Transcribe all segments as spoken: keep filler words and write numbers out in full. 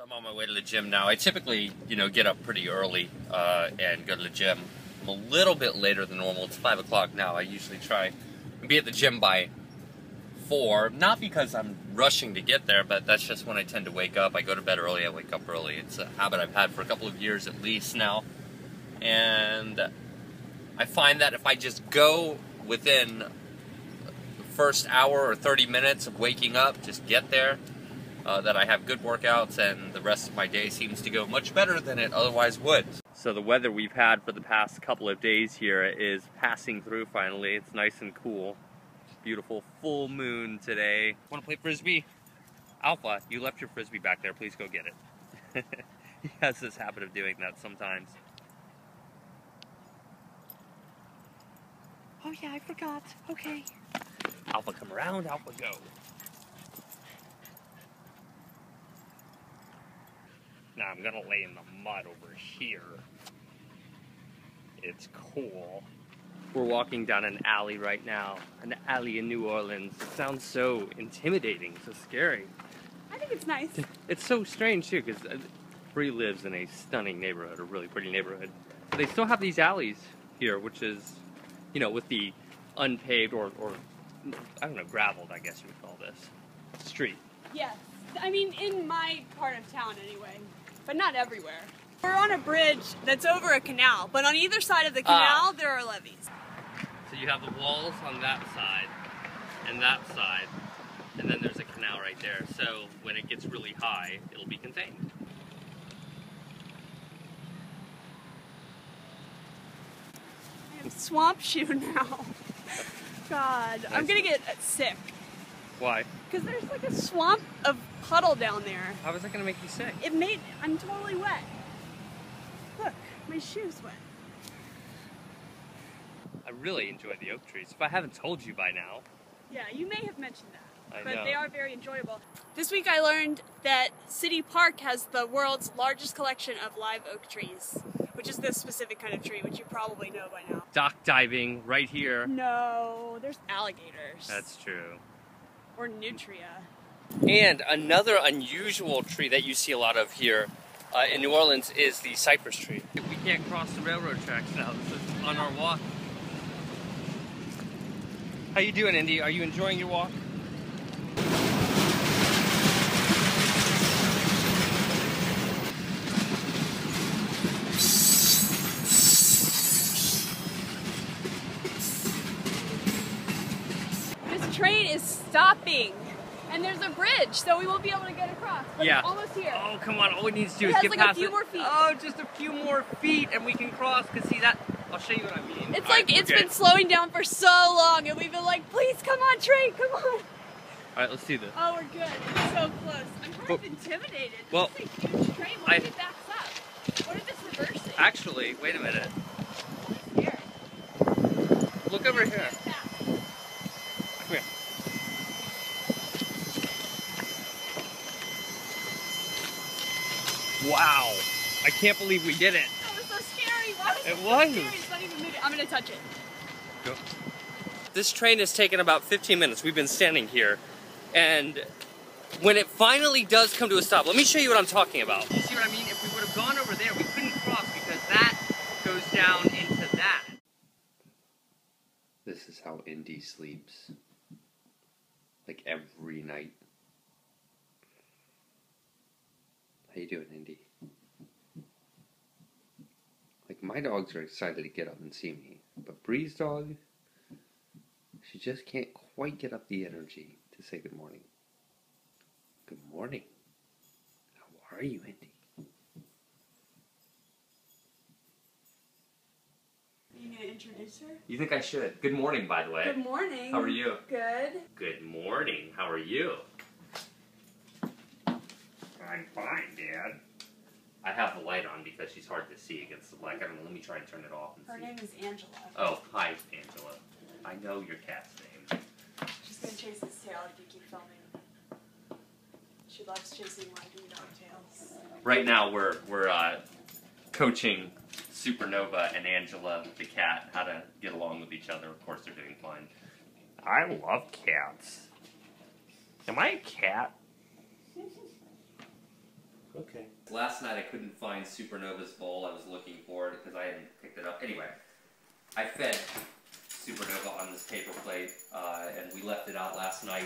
So I'm on my way to the gym now. I typically, you know, get up pretty early uh, and go to the gym. I'm a little bit later than normal. It's five o'clock now. I usually try and be at the gym by four. Not because I'm rushing to get there, but that's just when I tend to wake up. I go to bed early. I wake up early. It's a habit I've had for a couple of years at least now. And I find that if I just go within the first hour or thirty minutes of waking up, just get there, Uh, that I have good workouts, and the rest of my day seems to go much better than it otherwise would. So the weather we've had for the past couple of days here is passing through finally. It's nice and cool. Beautiful full moon today. Want to play Frisbee? Alpha, you left your Frisbee back there. Please go get it. He has this habit of doing that sometimes. Oh yeah, I forgot. Okay. Alpha, come around. Alpha, go. Now I'm gonna lay in the mud over here. It's cool. We're walking down an alley right now. An alley in New Orleans. It sounds so intimidating, so scary. I think it's nice. It's so strange too, because Bree lives in a stunning neighborhood, a really pretty neighborhood. But they still have these alleys here, which is, you know, with the unpaved or, or I don't know, graveled, I guess you would call this, street. Yes. I mean, in my part of town anyway. But not everywhere. We're on a bridge that's over a canal, but on either side of the canal, uh, there are levees. So you have the walls on that side, and that side, and then there's a canal right there, so when it gets really high, it'll be contained. I have swamp shoe now. God, nice. I'm gonna get sick. Why? Because there's like a swamp of puddle down there. How is that going to make you sick? It made... I'm totally wet. Look, my shoe's wet. I really enjoy the oak trees. If I haven't told you by now... Yeah, you may have mentioned that. I but know. They are very enjoyable. This week I learned that City Park has the world's largest collection of live oak trees, which is this specific kind of tree, which you probably know by now. Dock diving right here. No, there's alligators. That's true. Or nutria. And another unusual tree that you see a lot of here uh, in New Orleans is the cypress tree. We can't cross the railroad tracks now. This is on our walk. How you doing, Indy? Are you enjoying your walk? Train is stopping, and there's a bridge, so we won't be able to get across. But yeah, it's almost here. Oh, come on! All we need to do it is has get like past a few it. more feet. Oh, just a few more feet, and we can cross. Cause see that? I'll show you what I mean. It's all like right, it's okay. been slowing down for so long, and we've been like, please come on, train, come on. All right, let's see this. Oh, we're good. It's so close. I'm kind well, of intimidated. Well, this is a huge train. What if it backs up? What if it's reversing? Actually, wait a minute. I'm scared. Look over here. Wow, I can't believe we did it. That was so scary. Why was it so was. scary? It's not even moving. I'm going to touch it. Go. This train has taken about fifteen minutes. We've been standing here. And when it finally does come to a stop, let me show you what I'm talking about. You see what I mean? If we would have gone over there, we couldn't cross because that goes down into that. This is how Indy sleeps. Like every night. How you doing, Indy? Like, my dogs are excited to get up and see me, but Bree's dog, she just can't quite get up the energy to say good morning. Good morning. How are you, Indy? Are you gonna introduce her? You think I should? Good morning, by the way. Good morning. How are you? Good. Good morning. How are you? I'm fine, Dad. I have the light on because she's hard to see against the black. I don't know, let me try and turn it off and Her see. Name is Angela. Oh, hi, Angela. I know your cat's name. She's going to chase his tail if you keep filming. She loves chasing wacky dog tails. Right now we're, we're uh, coaching Supernova and Angela, the cat, how to get along with each other. Of course, they're doing fine. I love cats. Am I a cat? Okay. Last night I couldn't find Supernova's bowl. I was looking for it because I hadn't picked it up. Anyway, I fed Supernova on this paper plate, uh, and we left it out last night.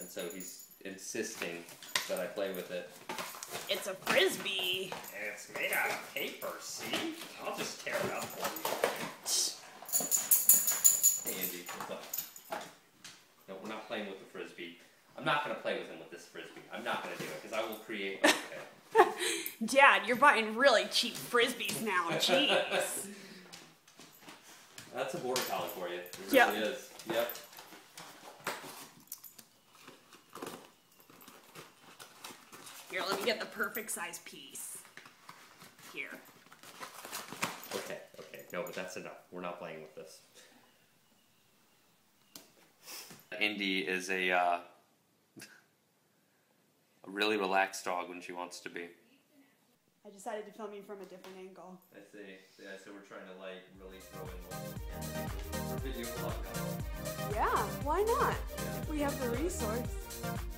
And so he's insisting that I play with it. It's a frisbee. And it's made out of paper, see? I'll just tear it up for you. Hey, Andy, what's up? No, we're not playing with the frisbee. I'm not going to play with him with this frisbee. I'm not going to do it, because I will create my own. Dad, you're buying really cheap frisbees now. Jeez. That's a border collie for you. It yep. really is. Yep. Here, let me get the perfect size piece. Here. Okay, okay. No, but that's enough. We're not playing with this. Indy is a, uh, a really relaxed dog when she wants to be. I decided to film you from a different angle. I see. Yeah, so we're trying to like really throw in one video vlog. Yeah, why not? Yeah. We have the resource.